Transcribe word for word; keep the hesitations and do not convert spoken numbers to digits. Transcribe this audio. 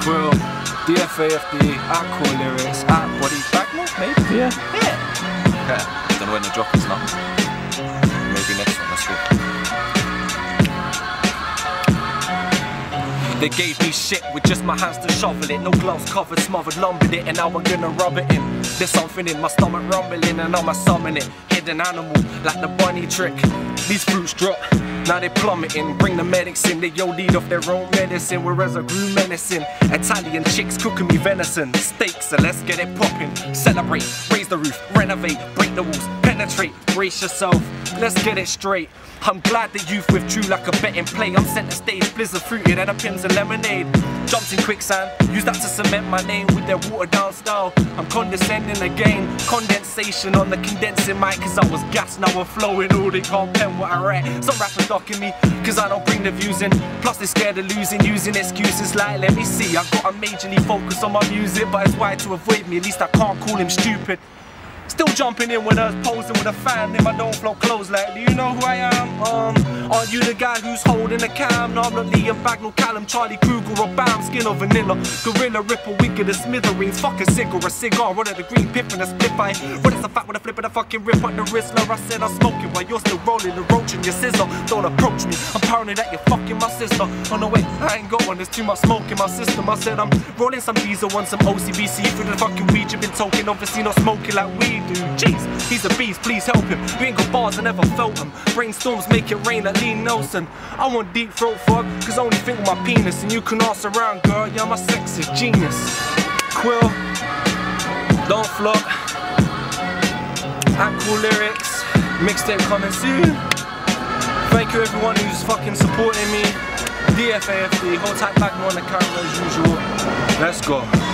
Quill, D F A F D, our core lyrics, our body back move, maybe? Yeah. Yeah. Okay, I don't know when the drop is now. Maybe next one, let's go. They gave me shit with just my hands to shovel it. No gloves covered, smothered, lumbered it, and now I'm gonna rub it in. There's something in my stomach rumbling and I'm summoning it. Hidden animal, like the bunny trick. These fruits drop. Now they plummeting, bring the medics in. They yo lead off their own medicine, whereas I grew menacing. Italian chicks cooking me venison, steaks, so let's get it popping. Celebrate, raise the roof, renovate, break the walls, penetrate, brace yourself, let's get it straight. I'm glad the youth withdrew like a betting play. I'm centre stage, blizzard fruited and a pins and lemonade. Jumped in quicksand, used that to cement my name with their watered down style. I'm condescending again, condensation on the condensing mic. Cause I was gassed, now I'm flowing, all they can't pen what I write. Some rappers docking me, cause I don't bring the views in. Plus they're scared of losing, using excuses like, let me see, I gotta majorly focus on my music. But it's wide to avoid me, at least I can't call him stupid. Still jumping in when I was posing with a fan in my don't flow clothes like, do you know who I am? Um, aren't you the guy who's holding the cam? No, I'm not Liam Bagnall, Callum, Charlie Kruger or Bam. Skin or vanilla, gorilla, ripple, wicked, a smithereens. Fuck a cig or a cigar, one of the green pip and a spliff I ain't. But it's a fact with a flip and a fucking rip up the Rizzler. I said I'm smoking while you're still rolling the roach and your scissor. Don't approach me, I'm paranoid that you're fucking my sister. Oh no wait, I ain't got one, there's too much smoke in my system. I said I'm rolling some diesel on some O C B C. Through the fucking weed you've been talking, obviously not smoking like weed. Dude, jeez, he's a beast, please help him. We ain't got bars, I never felt them. Brainstorms make it rain like Lee Nelson. I want deep throat fog, cause I only think with my penis. And you can ask around, girl, yeah, my sex is genius. Quill, don't flop. Cool lyrics, mixtape coming soon. Thank you everyone who's fucking supporting me. D F A F D, hold tight back on the camera as usual. Let's go.